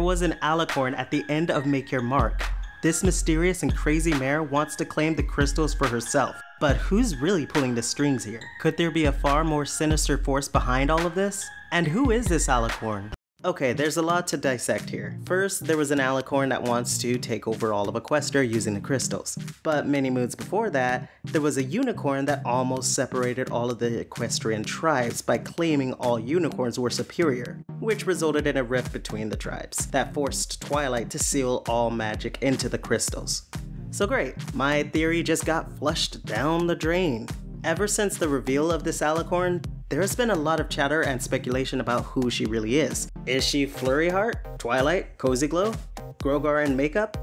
there was an Alicorn at the end of Make Your Mark. This mysterious and crazy mare wants to claim the crystals for herself. But who's really pulling the strings here? Could there be a far more sinister force behind all of this? And who is this Alicorn? Okay, there's a lot to dissect here. First, there was an Alicorn that wants to take over all of Equestria using the crystals. But many moons before that, there was a unicorn that almost separated all of the Equestrian tribes by claiming all unicorns were superior, which resulted in a rift between the tribes that forced Twilight to seal all magic into the crystals. So great, my theory just got flushed down the drain. Ever since the reveal of this Alicorn, there's been a lot of chatter and speculation about who she really is. Is she Flurry Heart, Twilight, Cozy Glow, Grogar in makeup?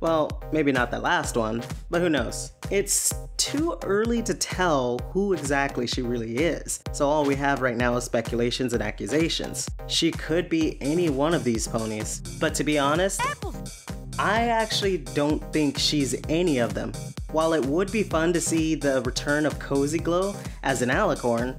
Well, maybe not the last one, but who knows? It's too early to tell who exactly she really is, so all we have right now is speculations and accusations. She could be any one of these ponies, but to be honest, I actually don't think she's any of them. While it would be fun to see the return of Cozy Glow as an Alicorn,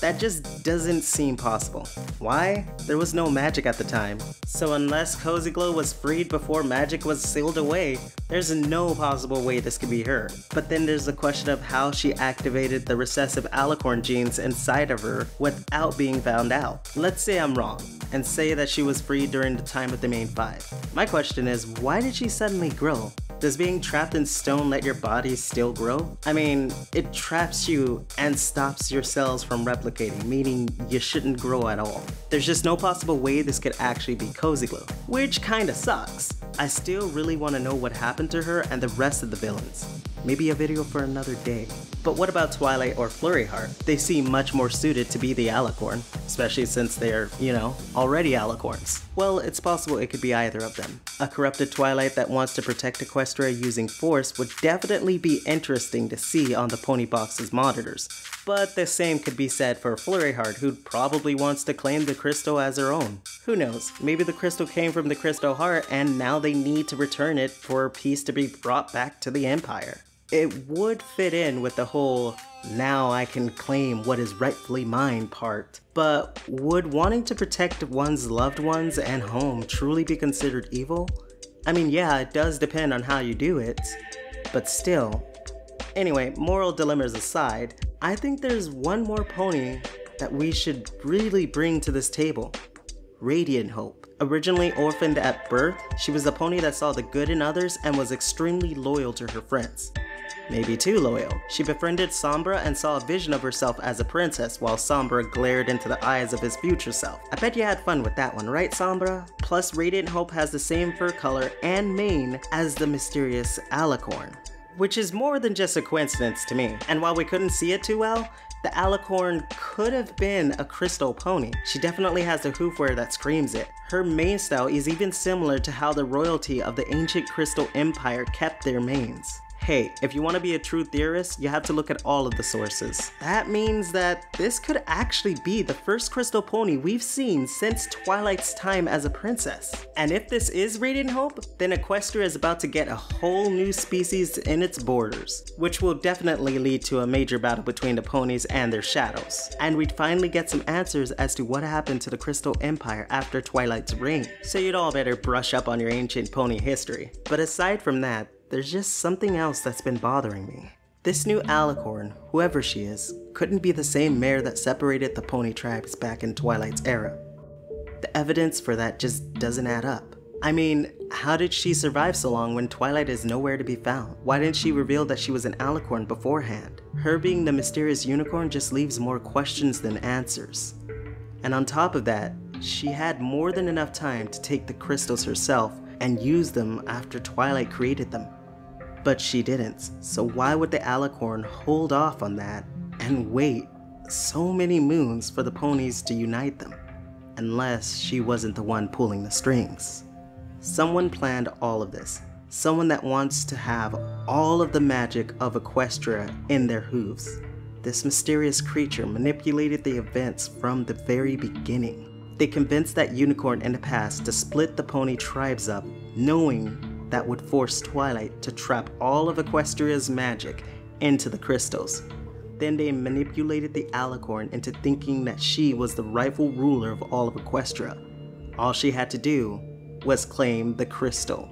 that just doesn't seem possible. Why? There was no magic at the time. So unless Cozy Glow was freed before magic was sealed away, there's no possible way this could be her. But then there's the question of how she activated the recessive Alicorn genes inside of her without being found out. Let's say I'm wrong and say that she was freed during the time of the main five. My question is, why did she suddenly grow? Does being trapped in stone let your body still grow? I mean, it traps you and stops your cells from replicating, meaning you shouldn't grow at all. There's just no possible way this could actually be Cozy Glow, which kinda sucks. I still really wanna know what happened to her and the rest of the villains. Maybe a video for another day. But what about Twilight or Flurry Heart? They seem much more suited to be the Alicorn, especially since they're, you know, already Alicorns. Well, it's possible it could be either of them. A corrupted Twilight that wants to protect Equestria using force would definitely be interesting to see on the Pony Box's monitors, but the same could be said for Flurry Heart, who probably wants to claim the crystal as her own. Who knows, maybe the crystal came from the Crystal Heart and now they need to return it for peace to be brought back to the Empire. It would fit in with the whole "now I can claim what is rightfully mine" part, but would wanting to protect one's loved ones and home truly be considered evil? I mean, yeah, it does depend on how you do it, but still. Anyway, moral dilemmas aside, I think there's one more pony that we should really bring to this table. Radiant Hope. Originally orphaned at birth, she was a pony that saw the good in others and was extremely loyal to her friends. Maybe too loyal. She befriended Sombra and saw a vision of herself as a princess while Sombra glared into the eyes of his future self. I bet you had fun with that one, right, Sombra? Plus, Radiant Hope has the same fur color and mane as the mysterious Alicorn, which is more than just a coincidence to me. And while we couldn't see it too well, the Alicorn could have been a crystal pony. She definitely has the hoof wear that screams it. Her mane style is even similar to how the royalty of the ancient Crystal Empire kept their manes. Hey, if you want to be a true theorist, you have to look at all of the sources. That means that this could actually be the first crystal pony we've seen since Twilight's time as a princess. And if this is Radiant Hope, then Equestria is about to get a whole new species in its borders, which will definitely lead to a major battle between the ponies and their shadows. And we'd finally get some answers as to what happened to the Crystal Empire after Twilight's reign. So you'd all better brush up on your ancient pony history. But aside from that, there's just something else that's been bothering me. This new Alicorn, whoever she is, couldn't be the same mare that separated the pony tribes back in Twilight's era. The evidence for that just doesn't add up. I mean, how did she survive so long when Twilight is nowhere to be found? Why didn't she reveal that she was an Alicorn beforehand? Her being the mysterious unicorn just leaves more questions than answers. And on top of that, she had more than enough time to take the crystals herself and use them after Twilight created them. But she didn't, so why would the Alicorn hold off on that and wait so many moons for the ponies to unite them? Unless she wasn't the one pulling the strings. Someone planned all of this. Someone that wants to have all of the magic of Equestria in their hooves. This mysterious creature manipulated the events from the very beginning. They convinced that unicorn in the past to split the pony tribes up, knowing that would force Twilight to trap all of Equestria's magic into the crystals. Then they manipulated the Alicorn into thinking that she was the rightful ruler of all of Equestria. All she had to do was claim the crystal.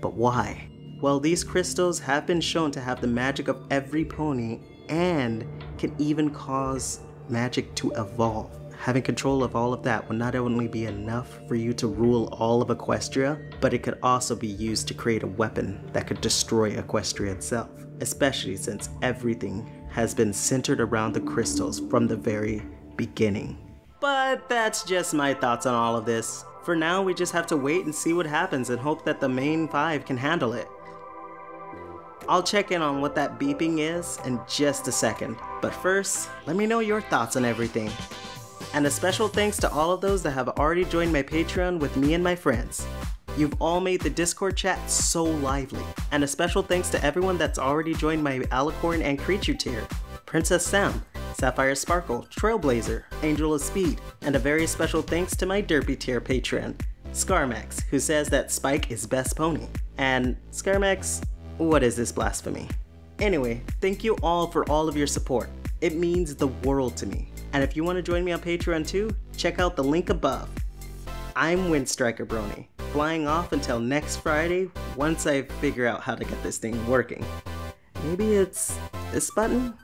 But why? Well, these crystals have been shown to have the magic of every pony and can even cause magic to evolve. Having control of all of that would not only be enough for you to rule all of Equestria, but it could also be used to create a weapon that could destroy Equestria itself, especially since everything has been centered around the crystals from the very beginning. But that's just my thoughts on all of this. For now, we just have to wait and see what happens and hope that the main five can handle it. I'll check in on what that beeping is in just a second, but first, let me know your thoughts on everything. And a special thanks to all of those that have already joined my Patreon with me and my friends. You've all made the Discord chat so lively. And a special thanks to everyone that's already joined my Alicorn and Creature tier. Princess Sam, Sapphire Sparkle, Trailblazer, Angel of Speed, and a very special thanks to my Derpy tier Patreon, Skarmex, who says that Spike is best pony. And Skarmex, what is this blasphemy? Anyway, thank you all for all of your support. It means the world to me. And if you want to join me on Patreon too, check out the link above. I'm Wind Striker Brony, flying off until next Friday once I figure out how to get this thing working. Maybe it's this button?